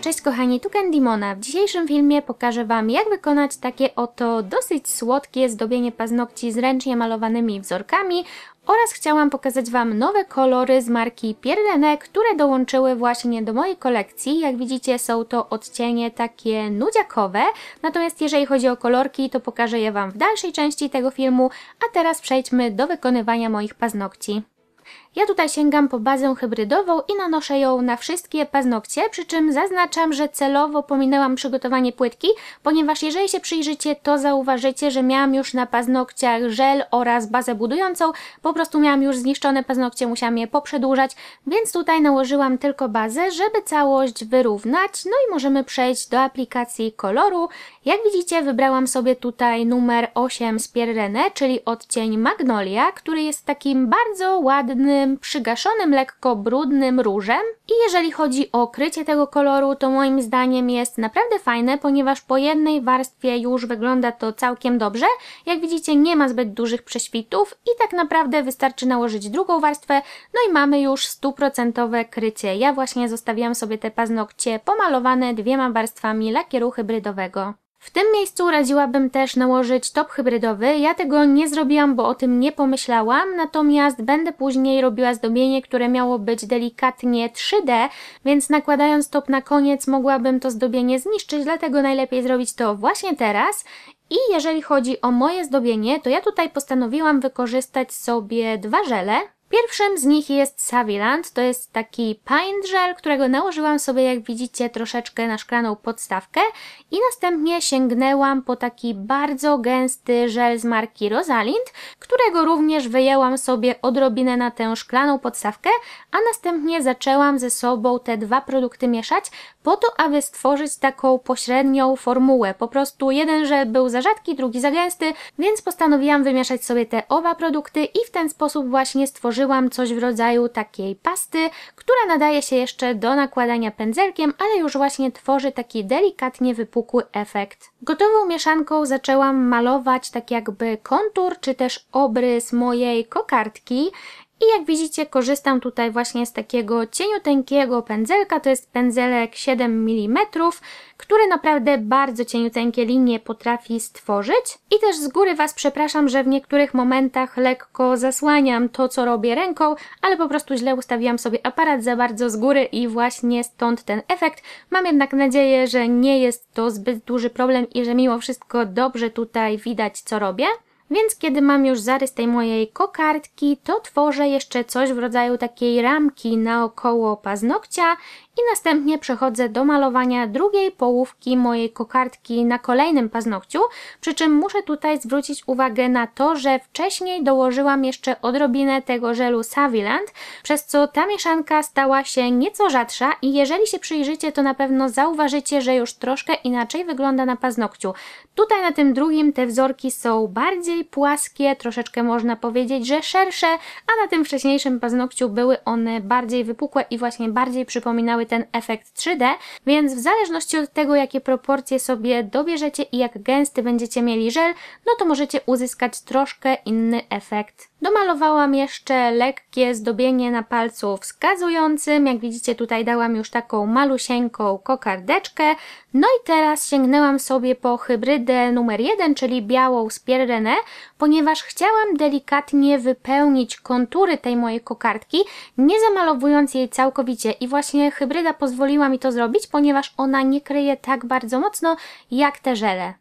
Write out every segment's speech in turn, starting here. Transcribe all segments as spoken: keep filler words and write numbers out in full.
Cześć kochani, tu Candymona. W dzisiejszym filmie pokażę Wam, jak wykonać takie oto dosyć słodkie zdobienie paznokci z ręcznie malowanymi wzorkami oraz chciałam pokazać Wam nowe kolory z marki Pierre René, które dołączyły właśnie do mojej kolekcji. Jak widzicie, są to odcienie takie nudziakowe, natomiast jeżeli chodzi o kolorki, to pokażę je Wam w dalszej części tego filmu, a teraz przejdźmy do wykonywania moich paznokci. Ja tutaj sięgam po bazę hybrydową i nanoszę ją na wszystkie paznokcie, przy czym zaznaczam, że celowo pominęłam przygotowanie płytki, ponieważ jeżeli się przyjrzycie, to zauważycie, że miałam już na paznokciach żel oraz bazę budującą, po prostu miałam już zniszczone paznokcie, musiałam je poprzedłużać, więc tutaj nałożyłam tylko bazę, żeby całość wyrównać, no i możemy przejść do aplikacji koloru. Jak widzicie, wybrałam sobie tutaj numer osiem z Pierre René, czyli odcień Magnolia, który jest takim bardzo ładnym, przygaszonym, lekko brudnym różem. I jeżeli chodzi o krycie tego koloru, to moim zdaniem jest naprawdę fajne, ponieważ po jednej warstwie już wygląda to całkiem dobrze. Jak widzicie, nie ma zbyt dużych prześwitów i tak naprawdę wystarczy nałożyć drugą warstwę, no i mamy już stuprocentowe krycie. Ja właśnie zostawiłam sobie te paznokcie pomalowane dwiema warstwami lakieru hybrydowego. W tym miejscu radziłabym też nałożyć top hybrydowy, ja tego nie zrobiłam, bo o tym nie pomyślałam, natomiast będę później robiła zdobienie, które miało być delikatnie trzy D, więc nakładając top na koniec mogłabym to zdobienie zniszczyć, dlatego najlepiej zrobić to właśnie teraz. I jeżeli chodzi o moje zdobienie, to ja tutaj postanowiłam wykorzystać sobie dwa żele. Pierwszym z nich jest Saviland, to jest taki paint żel, którego nałożyłam sobie, jak widzicie, troszeczkę na szklaną podstawkę i następnie sięgnęłam po taki bardzo gęsty żel z marki Rosalind, którego również wyjęłam sobie odrobinę na tę szklaną podstawkę, a następnie zaczęłam ze sobą te dwa produkty mieszać po to, aby stworzyć taką pośrednią formułę. Po prostu jeden żel był za rzadki, drugi za gęsty, więc postanowiłam wymieszać sobie te oba produkty i w ten sposób właśnie stworzyłam coś w rodzaju takiej pasty, która nadaje się jeszcze do nakładania pędzelkiem, ale już właśnie tworzy taki delikatnie wypukły efekt. Gotową mieszanką zaczęłam malować tak jakby kontur czy też obrys mojej kokardki. I jak widzicie, korzystam tutaj właśnie z takiego cieniuteńkiego pędzelka, to jest pędzelek siedem milimetrów, który naprawdę bardzo cieniuteńkie linie potrafi stworzyć. I też z góry Was przepraszam, że w niektórych momentach lekko zasłaniam to, co robię ręką, ale po prostu źle ustawiłam sobie aparat za bardzo z góry i właśnie stąd ten efekt. Mam jednak nadzieję, że nie jest to zbyt duży problem i że mimo wszystko dobrze tutaj widać, co robię. Więc kiedy mam już zarys tej mojej kokardki, to tworzę jeszcze coś w rodzaju takiej ramki naokoło paznokcia i następnie przechodzę do malowania drugiej połówki mojej kokardki na kolejnym paznokciu, przy czym muszę tutaj zwrócić uwagę na to, że wcześniej dołożyłam jeszcze odrobinę tego żelu Saviland, przez co ta mieszanka stała się nieco rzadsza i jeżeli się przyjrzycie, to na pewno zauważycie, że już troszkę inaczej wygląda na paznokciu. Tutaj na tym drugim te wzorki są bardziej płaskie, troszeczkę można powiedzieć, że szersze, a na tym wcześniejszym paznokciu były one bardziej wypukłe i właśnie bardziej przypominały ten efekt trzy D, więc w zależności od tego, jakie proporcje sobie dobierzecie i jak gęsty będziecie mieli żel, no to możecie uzyskać troszkę inny efekt. Domalowałam jeszcze lekkie zdobienie na palcu wskazującym, jak widzicie tutaj dałam już taką malusieńką kokardeczkę, no i teraz sięgnęłam sobie po hybrydę numer jeden, czyli białą z Pierre René, ponieważ chciałam delikatnie wypełnić kontury tej mojej kokardki, nie zamalowując jej całkowicie i właśnie hybryda pozwoliła mi to zrobić, ponieważ ona nie kryje tak bardzo mocno jak te żele.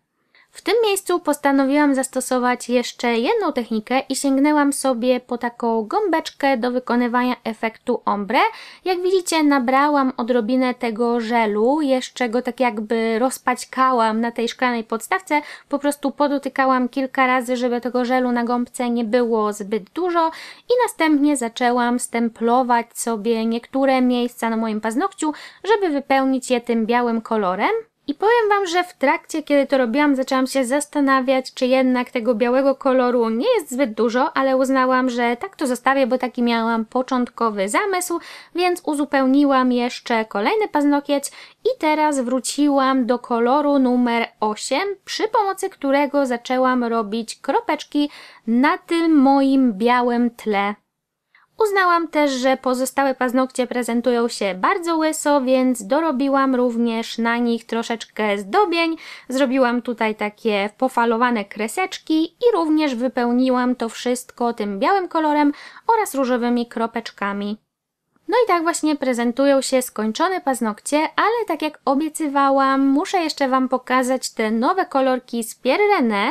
W tym miejscu postanowiłam zastosować jeszcze jedną technikę i sięgnęłam sobie po taką gąbeczkę do wykonywania efektu ombre. Jak widzicie, nabrałam odrobinę tego żelu, jeszcze go tak jakby rozpaćkałam na tej szklanej podstawce, po prostu podotykałam kilka razy, żeby tego żelu na gąbce nie było zbyt dużo i następnie zaczęłam stemplować sobie niektóre miejsca na moim paznokciu, żeby wypełnić je tym białym kolorem. I powiem Wam, że w trakcie, kiedy to robiłam, zaczęłam się zastanawiać, czy jednak tego białego koloru nie jest zbyt dużo, ale uznałam, że tak to zostawię, bo taki miałam początkowy zamysł, więc uzupełniłam jeszcze kolejny paznokieć i teraz wróciłam do koloru numer osiem, przy pomocy którego zaczęłam robić kropeczki na tym moim białym tle. Uznałam też, że pozostałe paznokcie prezentują się bardzo łyso, więc dorobiłam również na nich troszeczkę zdobień. Zrobiłam tutaj takie pofalowane kreseczki i również wypełniłam to wszystko tym białym kolorem oraz różowymi kropeczkami. No i tak właśnie prezentują się skończone paznokcie, ale tak jak obiecywałam, muszę jeszcze Wam pokazać te nowe kolorki z Pierre René,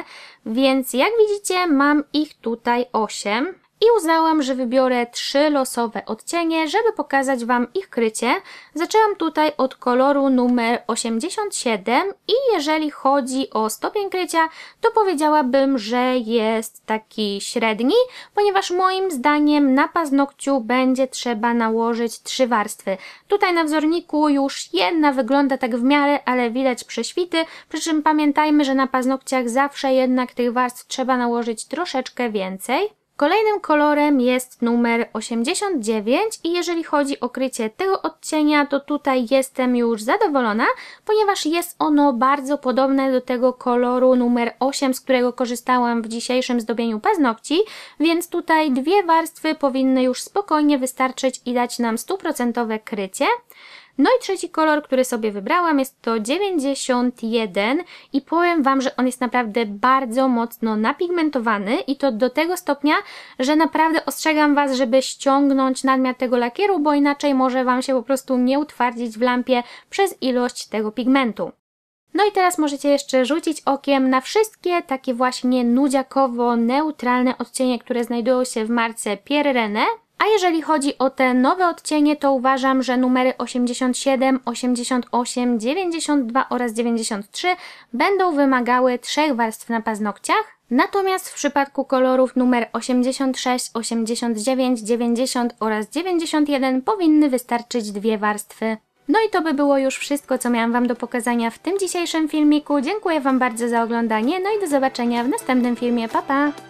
więc jak widzicie mam ich tutaj osiem. I uznałam, że wybiorę trzy losowe odcienie, żeby pokazać Wam ich krycie. Zaczęłam tutaj od koloru numer osiemdziesiąt siedem i jeżeli chodzi o stopień krycia, to powiedziałabym, że jest taki średni, ponieważ moim zdaniem na paznokciu będzie trzeba nałożyć trzy warstwy. Tutaj na wzorniku już jedna wygląda tak w miarę, ale widać prześwity, przy czym pamiętajmy, że na paznokciach zawsze jednak tych warstw trzeba nałożyć troszeczkę więcej. Kolejnym kolorem jest numer osiemdziesiąt dziewięć i jeżeli chodzi o krycie tego odcienia, to tutaj jestem już zadowolona, ponieważ jest ono bardzo podobne do tego koloru numer osiem, z którego korzystałam w dzisiejszym zdobieniu paznokci, więc tutaj dwie warstwy powinny już spokojnie wystarczyć i dać nam stuprocentowe krycie. No i trzeci kolor, który sobie wybrałam, jest to dziewięćdziesiąt jeden i powiem Wam, że on jest naprawdę bardzo mocno napigmentowany i to do tego stopnia, że naprawdę ostrzegam Was, żeby ściągnąć nadmiar tego lakieru, bo inaczej może Wam się po prostu nie utwardzić w lampie przez ilość tego pigmentu. No i teraz możecie jeszcze rzucić okiem na wszystkie takie właśnie nudziakowo-neutralne odcienie, które znajdują się w marce Pierre René. A jeżeli chodzi o te nowe odcienie, to uważam, że numery osiemdziesiąt siedem, osiemdziesiąt osiem, dziewięćdziesiąt dwa oraz dziewięćdziesiąt trzy będą wymagały trzech warstw na paznokciach. Natomiast w przypadku kolorów numer osiemdziesiąt sześć, osiemdziesiąt dziewięć, dziewięćdziesiąt oraz dziewięćdziesiąt jeden powinny wystarczyć dwie warstwy. No i to by było już wszystko, co miałam Wam do pokazania w tym dzisiejszym filmiku. Dziękuję Wam bardzo za oglądanie, no i do zobaczenia w następnym filmie. Pa, pa!